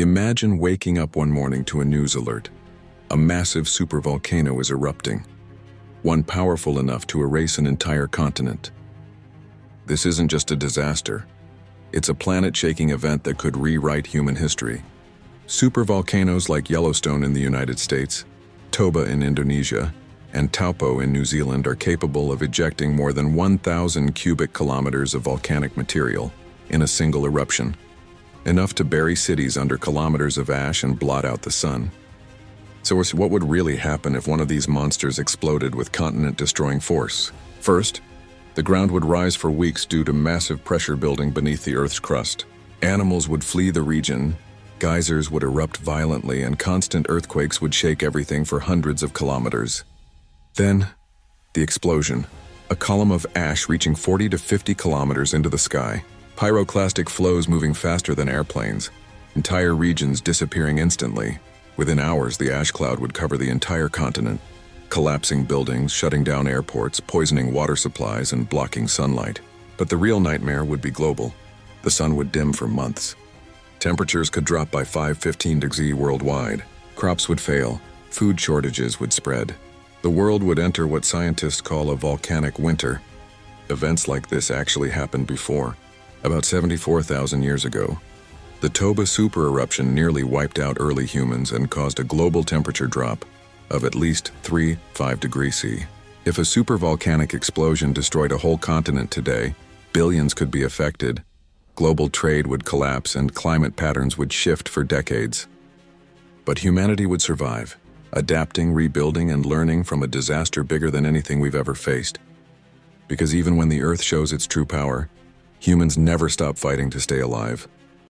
Imagine waking up one morning to a news alert. A massive supervolcano is erupting, one powerful enough to erase an entire continent. This isn't just a disaster. It's a planet-shaking event that could rewrite human history. Supervolcanoes like Yellowstone in the United States, Toba in Indonesia, and Taupo in New Zealand are capable of ejecting more than 1,000 cubic kilometers of volcanic material in a single eruption, enough to bury cities under kilometers of ash and blot out the sun. So what would really happen if one of these monsters exploded with continent-destroying force? First, the ground would rise for weeks due to massive pressure building beneath the Earth's crust. Animals would flee the region, geysers would erupt violently, and constant earthquakes would shake everything for hundreds of kilometers. Then, the explosion. A column of ash reaching 40 to 50 kilometers into the sky. Pyroclastic flows moving faster than airplanes, entire regions disappearing instantly. Within hours, the ash cloud would cover the entire continent, collapsing buildings, shutting down airports, poisoning water supplies, and blocking sunlight. But the real nightmare would be global. The sun would dim for months. Temperatures could drop by 5-15 degrees worldwide. Crops would fail. Food shortages would spread. The world would enter what scientists call a volcanic winter. Events like this actually happened before. About 74,000 years ago, the Toba supereruption nearly wiped out early humans and caused a global temperature drop of at least 3.5 degrees C. If a supervolcanic explosion destroyed a whole continent today, billions could be affected, global trade would collapse, and climate patterns would shift for decades. But humanity would survive, adapting, rebuilding, and learning from a disaster bigger than anything we've ever faced. Because even when the Earth shows its true power, humans never stop fighting to stay alive.